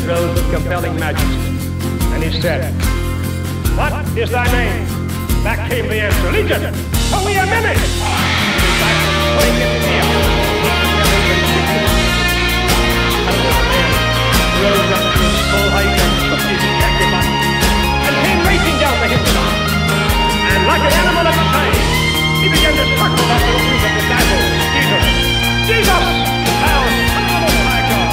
his robe with compelling majesty, and he said, "What is thy name?" Back came the answer, "Legion, for we are many." Rose up to his full height and took his jacket button and came racing down the hill. And like an animal of prey, he began to circle about the room of the battle. "Jesus, Jesus, thou Son of my God,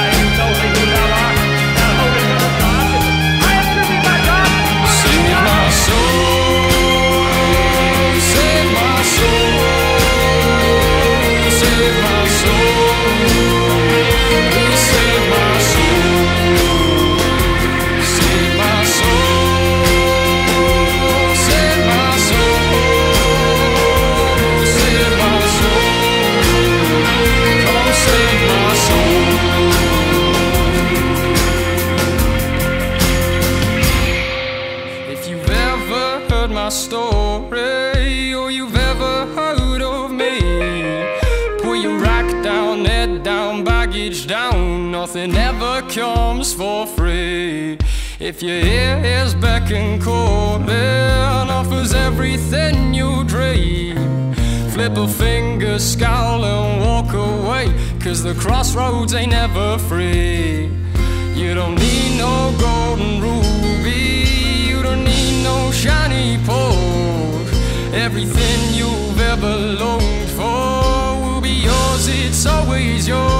I know thee who thou art, thou holy Son of God. I am truly thy God. Save my soul, save my soul, save my soul, save my soul. Story, or you've ever heard of me, put your rack down, head down, baggage down, nothing ever comes for free. If your ear is beck and call, it offers everything you dream. Flip a finger, scowl and walk away, cause the crossroads ain't ever free. You don't need no golden ruby, no shiny pole. Everything you've ever longed for will be yours, it's always yours.